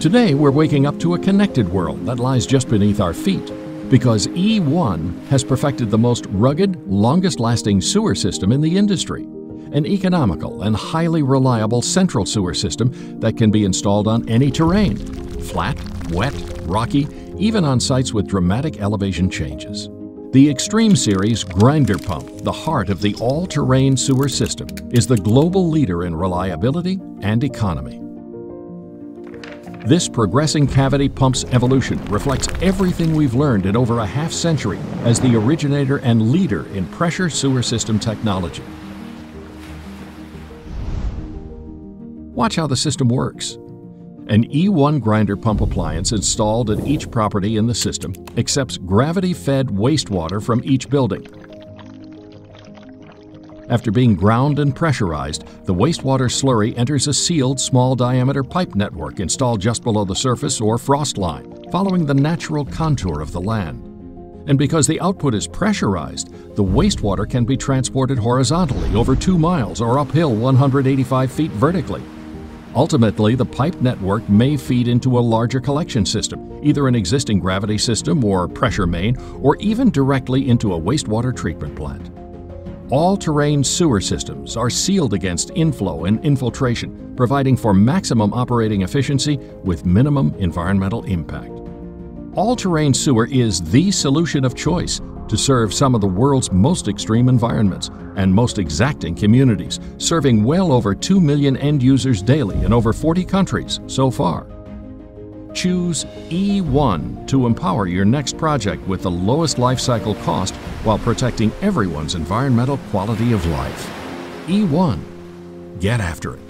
Today, we're waking up to a connected world that lies just beneath our feet, because E/One has perfected the most rugged, longest-lasting sewer system in the industry, an economical and highly reliable central sewer system that can be installed on any terrain, flat, wet, rocky, even on sites with dramatic elevation changes. The Extreme Series Grinder Pump, the heart of the all-terrain sewer system, is the global leader in reliability and economy. This progressing cavity pump's evolution reflects everything we've learned in over a half-century as the originator and leader in pressure sewer system technology. Watch how the system works. An E/One grinder pump appliance installed at each property in the system accepts gravity-fed wastewater from each building. After being ground and pressurized, the wastewater slurry enters a sealed small-diameter pipe network installed just below the surface or frost line, following the natural contour of the land. And because the output is pressurized, the wastewater can be transported horizontally over 2 miles or uphill 185 feet vertically. Ultimately, the pipe network may feed into a larger collection system, either an existing gravity system or pressure main, or even directly into a wastewater treatment plant. All-terrain sewer systems are sealed against inflow and infiltration, providing for maximum operating efficiency with minimum environmental impact. All-terrain sewer is the solution of choice to serve some of the world's most extreme environments and most exacting communities, serving well over 2 million end users daily in over 40 countries so far. Choose E/One to empower your next project with the lowest lifecycle cost while protecting everyone's environmental quality of life. E/One, get after it.